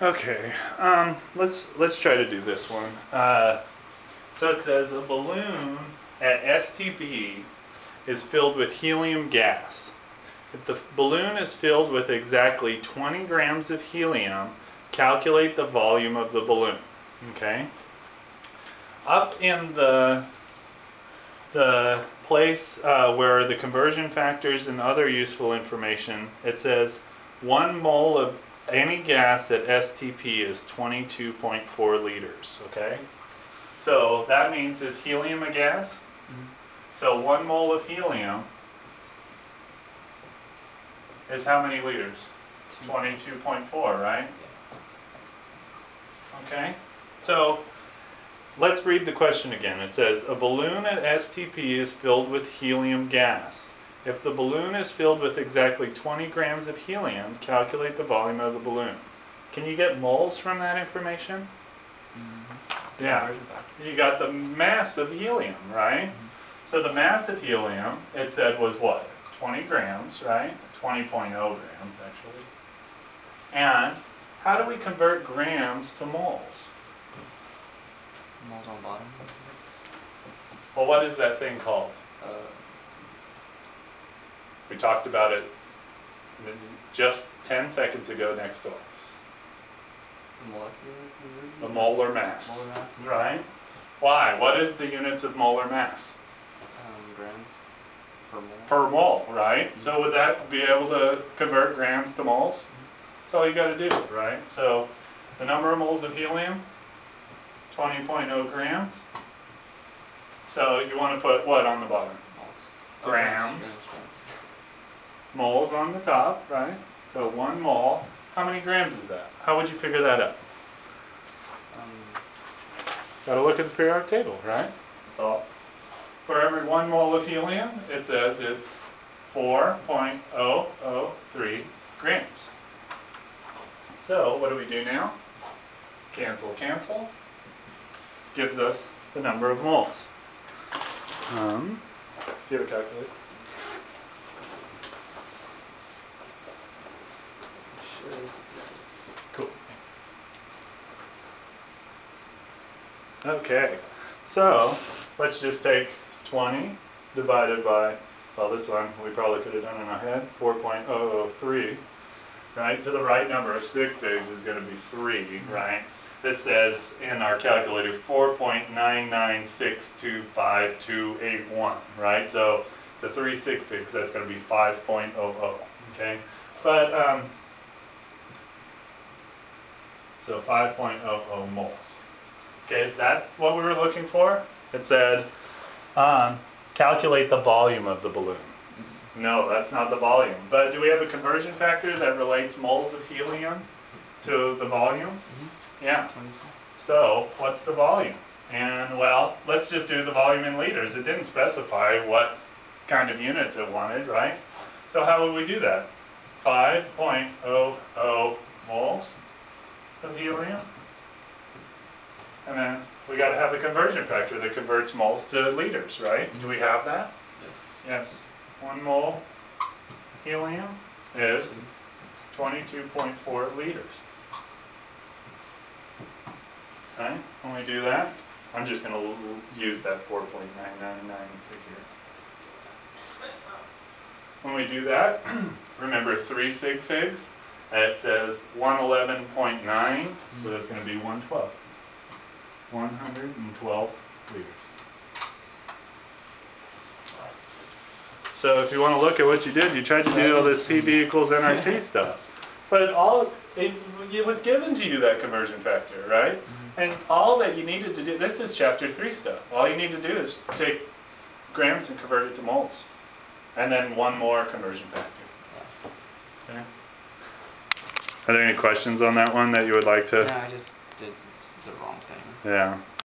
Okay, let's try to do this one. So it says a balloon at STP is filled with helium gas. If the balloon is filled with exactly 20 grams of helium, calculate the volume of the balloon. Okay. Up in the place where the conversion factors and other useful information, it says 1 mole of any gas at STP is 22.4 liters, okay? So that means, is helium a gas? Mm-hmm. So 1 mole of helium is how many liters? 22.4, right? Yeah. Okay, so let's read the question again. It says, a balloon at STP is filled with helium gas. If the balloon is filled with exactly 20 grams of helium, calculate the volume of the balloon. Can you get moles from that information? Mm-hmm. Yeah. You got the mass of helium, right? Mm-hmm. So the mass of helium, it said, was what? 20 grams, right? 20.0 grams, actually. And how do we convert grams to moles? Moles on bottom. Well, what is that thing called? We talked about it just 10 seconds ago next door. The molar mass. Molar mass, right? Why? What is the units of molar mass? Grams per mole. Per mole, right? Mm-hmm. So would that be able to convert grams to moles? Mm-hmm. That's all you got to do, right? So the number of moles of helium, 20.0 grams. So you want to put what on the bottom? Moles. Grams. Moles on the top, right? So 1 mole. How many grams is that? How would you figure that up? Got to look at the periodic table, right? That's all. For every 1 mole of helium, it says it's 4.003 grams. So what do we do now? Cancel, cancel. Gives us the number of moles. Do you have a calculator? Cool. Okay, so let's just take 20 divided by, well, this one we probably could have done in our head, 4.003, right? To the right number of sig figs is going to be 3, right? This says in our calculator 4.9962528.1, right? So to 3 sig figs, that's going to be 5.00, okay? But so 5.00 moles. Okay, is that what we were looking for? It said, calculate the volume of the balloon. No, that's not the volume. But do we have a conversion factor that relates moles of helium to the volume? Mm-hmm. Yeah. So what's the volume? And well, let's just do the volume in liters. It didn't specify what kind of units it wanted, right? So how would we do that? 5.00 moles of helium, and then we got to have a conversion factor that converts moles to liters, right? Mm-hmm. Do we have that? Yes. Yes. 1 mole helium is 22.4 liters. Okay. When we do that, I'm just going to use that 4.999 figure. When we do that, remember 3 sig figs. It says 111.9, so that's going to be 112. 112 liters. So if you want to look at what you did, you tried to do all this PB equals NRT stuff. But all it was given to you, that conversion factor, right? Mm-hmm. And all that you needed to do, this is chapter 3 stuff. All you need to do is take grams and convert it to moles. And then one more conversion factor. Okay? Are there any questions on that one that you would like to? Yeah, I just did the wrong thing. Yeah.